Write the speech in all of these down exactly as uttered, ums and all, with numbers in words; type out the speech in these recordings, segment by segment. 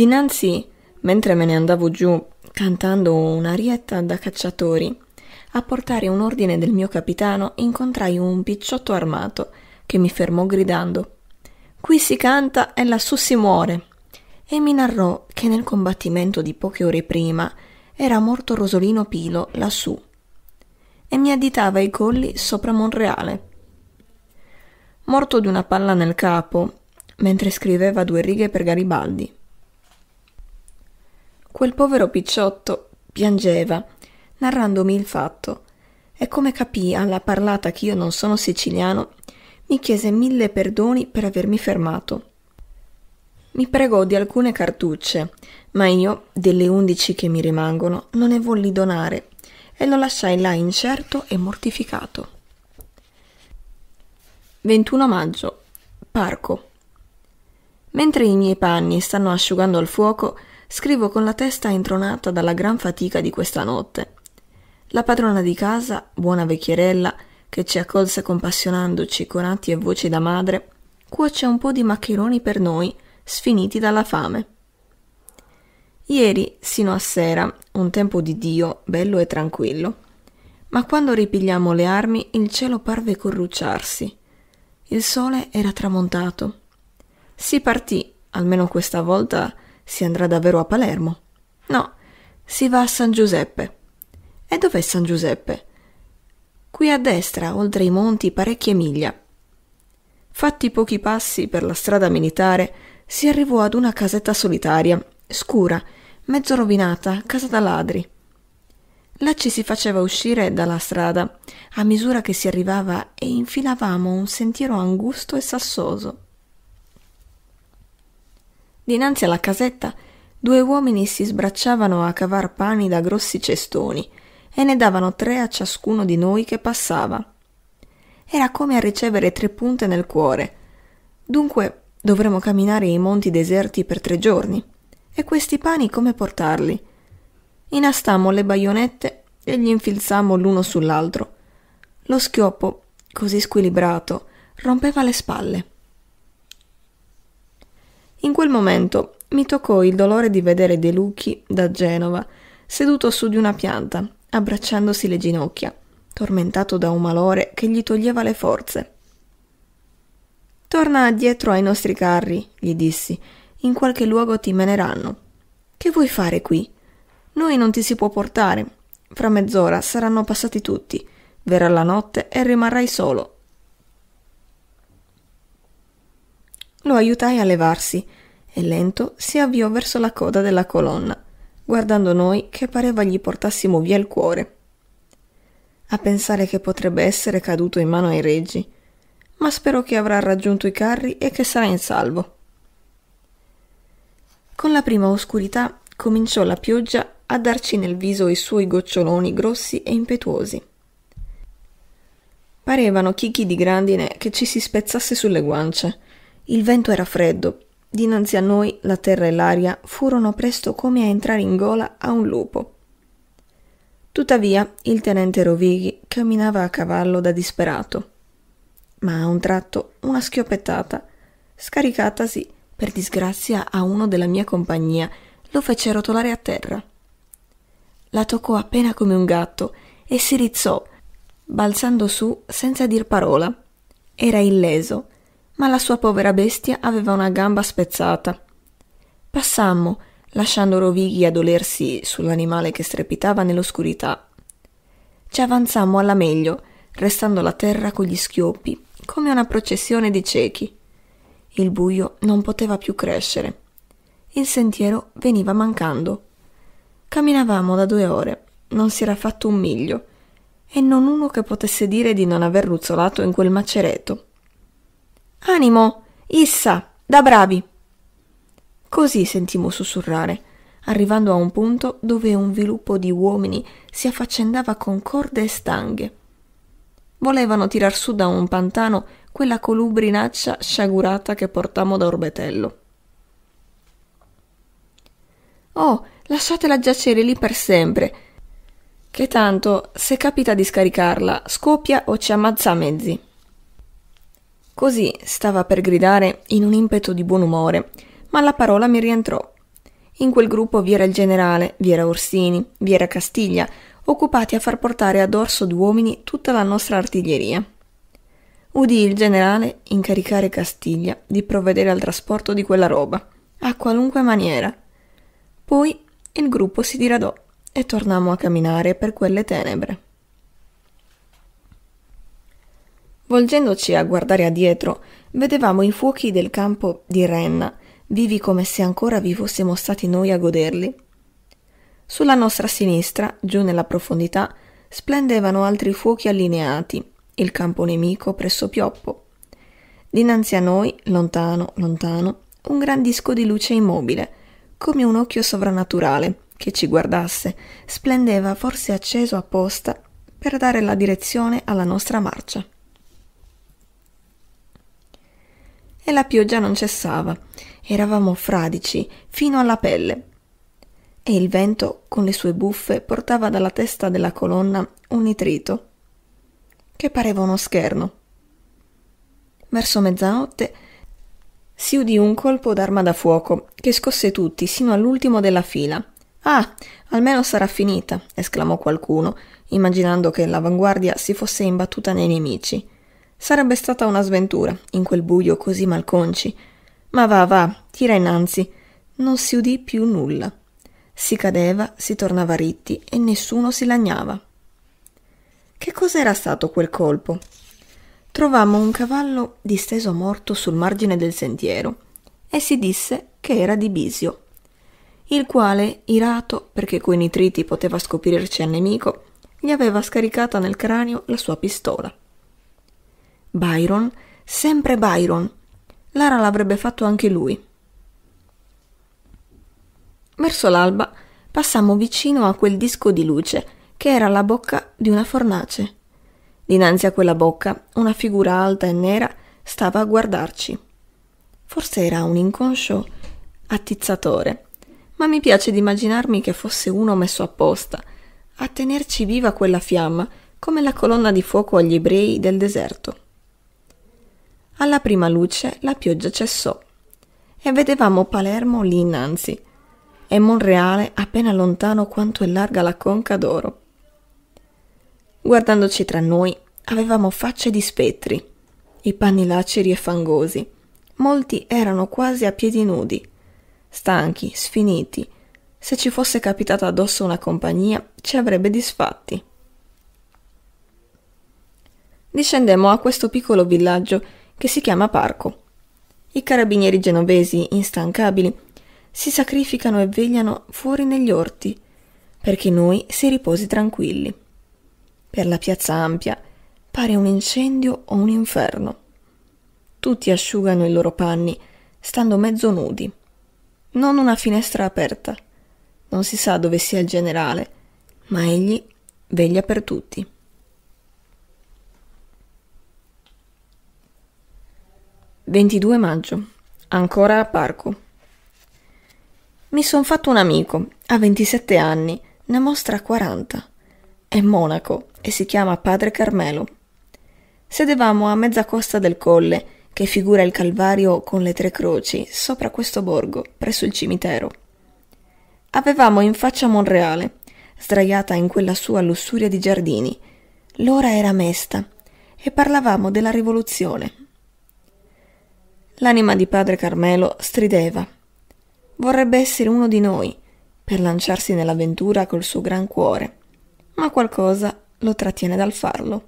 Dinanzi, mentre me ne andavo giù, cantando un'arietta da cacciatori, a portare un ordine del mio capitano, incontrai un picciotto armato che mi fermò gridando: «Qui si canta e lassù si muore!» e mi narrò che nel combattimento di poche ore prima era morto Rosolino Pilo lassù, e mi additava i colli sopra Monreale. Morto di una palla nel capo, mentre scriveva due righe per Garibaldi. Quel povero picciotto piangeva, narrandomi il fatto, e come capì alla parlata che io non sono siciliano, mi chiese mille perdoni per avermi fermato. Mi pregò di alcune cartucce, ma io, delle undici che mi rimangono, non ne volli donare, e lo lasciai là incerto e mortificato. ventuno maggio, Parco. Mentre i miei panni stanno asciugando al fuoco, scrivo con la testa intronata dalla gran fatica di questa notte. La padrona di casa, buona vecchierella, che ci accolse compassionandoci con atti e voci da madre, cuoce un po' di maccheroni per noi, sfiniti dalla fame. Ieri, sino a sera, un tempo di Dio, bello e tranquillo. Ma quando ripigliamo le armi, il cielo parve corrucciarsi. Il sole era tramontato. Si partì, almeno questa volta si andrà davvero a Palermo. No, si va a San Giuseppe. E dov'è San Giuseppe? Qui a destra, oltre i monti, parecchie miglia. Fatti pochi passi per la strada militare, si arrivò ad una casetta solitaria, scura, mezzo rovinata, casa da ladri. Là ci si faceva uscire dalla strada a misura che si arrivava e infilavamo un sentiero angusto e sassoso. Dinanzi alla casetta due uomini si sbracciavano a cavar pani da grossi cestoni e ne davano tre a ciascuno di noi che passava. Era come a ricevere tre punte nel cuore. Dunque dovremmo camminare i monti deserti per tre giorni. E questi pani come portarli? Inastammo le baionette e gli infilzammo l'uno sull'altro. Lo schioppo, così squilibrato, rompeva le spalle. In quel momento mi toccò il dolore di vedere De Lucchi da Genova, seduto su di una pianta, abbracciandosi le ginocchia, tormentato da un malore che gli toglieva le forze. «Torna addietro ai nostri carri», gli dissi, «in qualche luogo ti meneranno. Che vuoi fare qui? Noi non ti si può portare. Fra mezz'ora saranno passati tutti, verrà la notte e rimarrai solo». Lo aiutai a levarsi e lento si avviò verso la coda della colonna, guardando noi che pareva gli portassimo via il cuore. A pensare che potrebbe essere caduto in mano ai reggi, ma spero che avrà raggiunto i carri e che sarà in salvo. Con la prima oscurità cominciò la pioggia a darci nel viso i suoi goccioloni grossi e impetuosi. Parevano chicchi di grandine che ci si spezzasse sulle guance. Il vento era freddo. Dinanzi a noi la terra e l'aria furono presto come a entrare in gola a un lupo. Tuttavia il tenente Rovighi camminava a cavallo da disperato. Ma a un tratto una schioppettata, scaricatasi, per disgrazia a uno della mia compagnia, lo fece rotolare a terra. La toccò appena come un gatto e si rizzò, balzando su senza dir parola. Era illeso, ma la sua povera bestia aveva una gamba spezzata. Passammo, lasciando Rovighi a dolersi sull'animale che strepitava nell'oscurità. Ci avanzammo alla meglio, restando la terra con gli schioppi, come una processione di ciechi. Il buio non poteva più crescere. Il sentiero veniva mancando. Camminavamo da due ore, non si era fatto un miglio, e non uno che potesse dire di non aver ruzzolato in quel macereto. «Animo! Issa! Da bravi!» Così sentimmo sussurrare, arrivando a un punto dove un viluppo di uomini si affaccendava con corde e stanghe. Volevano tirar su da un pantano quella colubrinaccia sciagurata che portammo da Orbetello. «Oh, lasciatela giacere lì per sempre, che tanto, se capita di scaricarla, scoppia o ci ammazza a mezzi». Così stava per gridare in un impeto di buon umore, ma la parola mi rientrò. In quel gruppo vi era il generale, vi era Orsini, vi era Castiglia, occupati a far portare a dorso d'uomini tutta la nostra artiglieria. Udì il generale incaricare Castiglia di provvedere al trasporto di quella roba, a qualunque maniera. Poi il gruppo si diradò e tornammo a camminare per quelle tenebre. Volgendoci a guardare addietro, vedevamo i fuochi del campo di Renna, vivi come se ancora vi fossimo stati noi a goderli. Sulla nostra sinistra, giù nella profondità, splendevano altri fuochi allineati, il campo nemico presso Pioppo. Dinanzi a noi, lontano, lontano, un gran disco di luce immobile, come un occhio sovrannaturale che ci guardasse, splendeva forse acceso apposta per dare la direzione alla nostra marcia. E la pioggia non cessava, eravamo fradici fino alla pelle, e il vento con le sue buffe portava dalla testa della colonna un nitrito che pareva uno scherno. Verso mezzanotte si udì un colpo d'arma da fuoco che scosse tutti sino all'ultimo della fila. «Ah, almeno sarà finita!» esclamò qualcuno, immaginando che l'avanguardia si fosse imbattuta nei nemici. Sarebbe stata una sventura, in quel buio così malconci. «Ma va, va, tira innanzi!» Non si udì più nulla. Si cadeva, si tornava ritti e nessuno si lagnava. Che cos'era stato quel colpo? Trovammo un cavallo disteso morto sul margine del sentiero e si disse che era di Bisio, il quale, irato perché coi nitriti poteva scoprirci al nemico, gli aveva scaricata nel cranio la sua pistola. Byron, sempre Byron, Lara l'avrebbe fatto anche lui. Verso l'alba passammo vicino a quel disco di luce che era la bocca di una fornace. Dinanzi a quella bocca una figura alta e nera stava a guardarci. Forse era un inconscio attizzatore, ma mi piace di immaginarmi che fosse uno messo apposta a tenerci viva quella fiamma, come la colonna di fuoco agli ebrei del deserto. Alla prima luce la pioggia cessò e vedevamo Palermo lì innanzi e Monreale appena lontano quanto è larga la Conca d'Oro. Guardandoci tra noi avevamo facce di spettri, i panni laceri e fangosi, molti erano quasi a piedi nudi, stanchi, sfiniti. Se ci fosse capitata addosso una compagnia ci avrebbe disfatti. Discendemmo a questo piccolo villaggio che si chiama Parco. I carabinieri genovesi, instancabili, si sacrificano e vegliano fuori negli orti perché noi si riposi tranquilli. Per la piazza ampia pare un incendio o un inferno. Tutti asciugano i loro panni, stando mezzo nudi. Non una finestra aperta. Non si sa dove sia il generale, ma egli veglia per tutti. ventidue maggio. Ancora a Parco. Mi son fatto un amico, ha ventisette anni, ne mostra quaranta. È monaco e si chiama Padre Carmelo. Sedevamo a mezza costa del colle che figura il Calvario con le tre croci sopra questo borgo presso il cimitero. Avevamo in faccia Monreale, sdraiata in quella sua lussuria di giardini. L'ora era mesta e parlavamo della rivoluzione. L'anima di Padre Carmelo strideva. Vorrebbe essere uno di noi per lanciarsi nell'avventura col suo gran cuore, ma qualcosa lo trattiene dal farlo.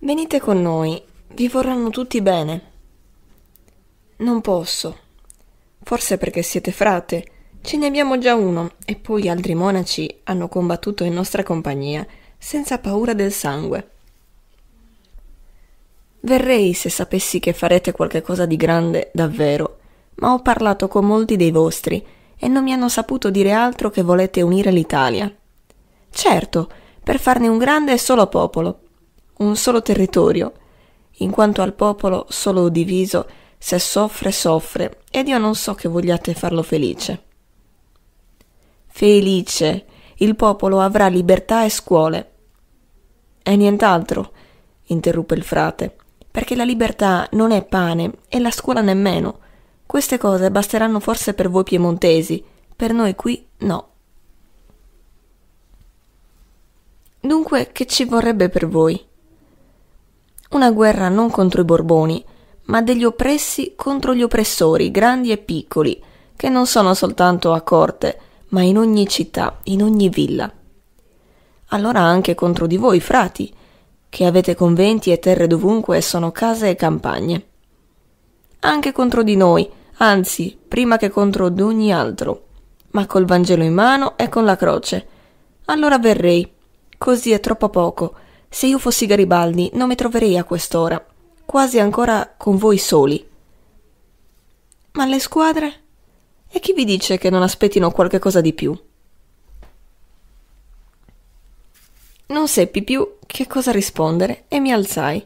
Venite con noi, vi vorranno tutti bene. Non posso. Forse perché siete frate, ce ne abbiamo già uno e poi altri monaci hanno combattuto in nostra compagnia senza paura del sangue. Verrei se sapessi che farete qualche cosa di grande davvero, ma ho parlato con molti dei vostri e non mi hanno saputo dire altro che volete unire l'Italia. Certo, per farne un grande e solo popolo, un solo territorio. In quanto al popolo solo diviso, se soffre, soffre, ed io non so che vogliate farlo felice. Felice! Il popolo avrà libertà e scuole. E nient'altro, interruppe il frate, perché la libertà non è pane e la scuola nemmeno, Queste cose basteranno forse per voi piemontesi, per noi qui no. Dunque, che ci vorrebbe per voi? Una guerra non contro i Borboni, ma degli oppressi contro gli oppressori, grandi e piccoli, che non sono soltanto a corte, ma in ogni città, in ogni villa. Allora anche contro di voi, frati, che avete conventi e terre dovunque e sono case e campagne. Anche contro di noi, anzi, prima che contro d'ogni altro, ma col Vangelo in mano e con la croce. Allora verrei. Così è troppo poco. Se io fossi Garibaldi non mi troverei a quest'ora, quasi ancora con voi soli. Ma le squadre? E chi vi dice che non aspettino qualche cosa di più? Non seppi più che cosa rispondere e mi alzai.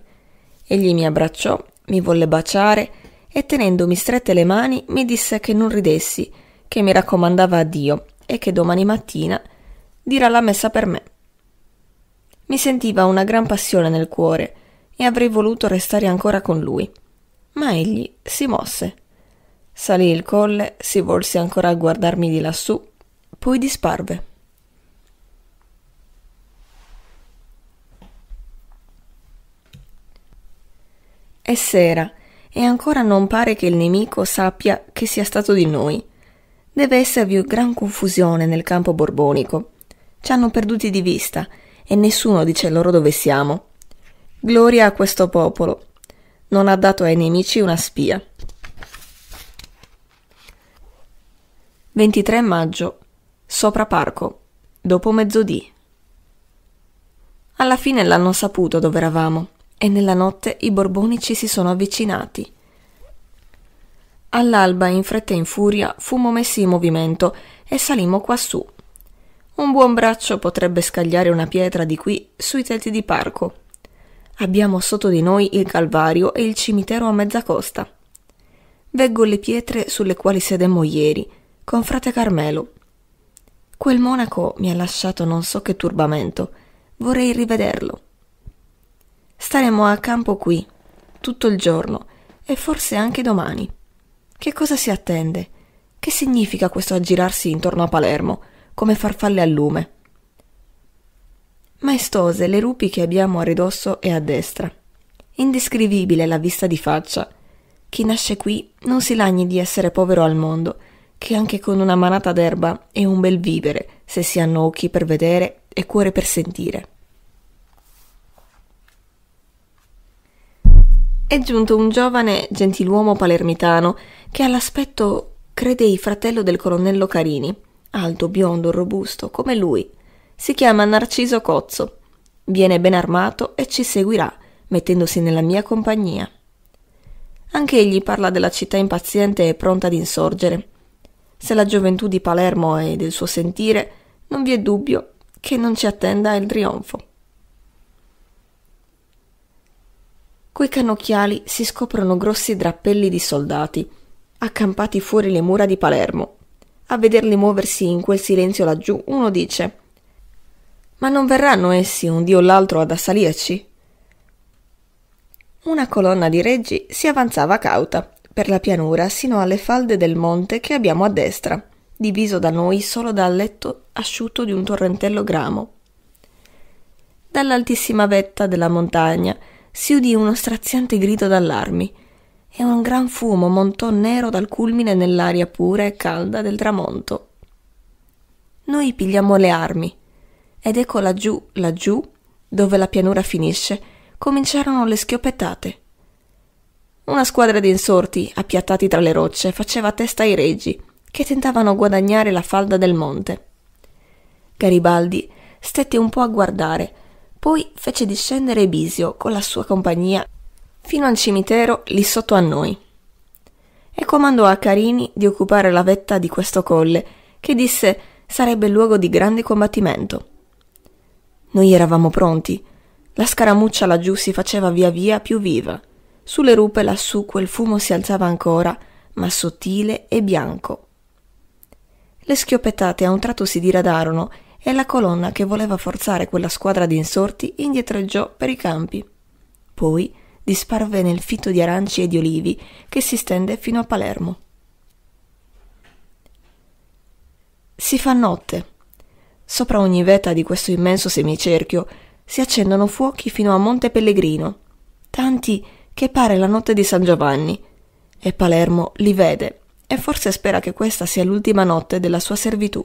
Egli mi abbracciò, mi volle baciare e tenendomi strette le mani mi disse che non ridessi, che mi raccomandava a Dio e che domani mattina dirà la messa per me. Mi sentiva una gran passione nel cuore e avrei voluto restare ancora con lui, ma egli si mosse. Salì il colle, si volse ancora a guardarmi di lassù, poi disparve. È sera e ancora non pare che il nemico sappia che sia stato di noi. Deve esservi gran confusione nel campo borbonico. Ci hanno perduti di vista e nessuno dice loro dove siamo. Gloria a questo popolo. Non ha dato ai nemici una spia. ventitré maggio, sopra Parco, dopo mezzodì. Alla fine l'hanno saputo dove eravamo e nella notte i Borboni ci si sono avvicinati. All'alba, in fretta e in furia, fummo messi in movimento e salimmo quassù. Un buon braccio potrebbe scagliare una pietra di qui sui tetti di Parco. Abbiamo sotto di noi il Calvario e il cimitero a mezza costa. Veggo le pietre sulle quali sedemmo ieri, con frate Carmelo. Quel monaco mi ha lasciato non so che turbamento. Vorrei rivederlo. Staremo a campo qui, tutto il giorno, e forse anche domani. Che cosa si attende? Che significa questo aggirarsi intorno a Palermo, come farfalle al lume? Maestose le rupi che abbiamo a ridosso e a destra. Indescrivibile la vista di faccia. Chi nasce qui non si lagni di essere povero al mondo, che anche con una manata d'erba è un bel vivere, se si hanno occhi per vedere e cuore per sentire. È giunto un giovane gentiluomo palermitano che all'aspetto credei fratello del colonnello Carini, alto, biondo, robusto, come lui. Si chiama Narciso Cozzo. Viene ben armato e ci seguirà, mettendosi nella mia compagnia. Anche egli parla della città impaziente e pronta ad insorgere. Se la gioventù di Palermo è del suo sentire, non vi è dubbio che non ci attenda il trionfo. Coi cannocchiali si scoprono grossi drappelli di soldati, accampati fuori le mura di Palermo. A vederli muoversi in quel silenzio laggiù, uno dice: «Ma non verranno essi un dì o l'altro ad assalirci?» Una colonna di reggi si avanzava cauta per la pianura sino alle falde del monte che abbiamo a destra, diviso da noi solo dal letto asciutto di un torrentello gramo. Dall'altissima vetta della montagna si udì uno straziante grido d'allarmi e un gran fumo montò nero dal culmine nell'aria pura e calda del tramonto. Noi pigliammo le armi ed ecco laggiù, laggiù, dove la pianura finisce, cominciarono le schioppettate. Una squadra di insorti, appiattati tra le rocce, faceva testa ai reggi, che tentavano guadagnare la falda del monte. Garibaldi stette un po' a guardare, poi fece discendere Bisio con la sua compagnia fino al cimitero lì sotto a noi e comandò a Carini di occupare la vetta di questo colle, che disse sarebbe luogo di grande combattimento. Noi eravamo pronti. La scaramuccia laggiù si faceva via via più viva. Sulle rupe lassù quel fumo si alzava ancora, ma sottile e bianco. Le schioppettate a un tratto si diradarono e la colonna che voleva forzare quella squadra di insorti indietreggiò per i campi. Poi disparve nel fitto di aranci e di olivi che si stende fino a Palermo. Si fa notte. Sopra ogni vetta di questo immenso semicerchio si accendono fuochi fino a Monte Pellegrino, tanti che pare la notte di San Giovanni, e Palermo li vede e forse spera che questa sia l'ultima notte della sua servitù.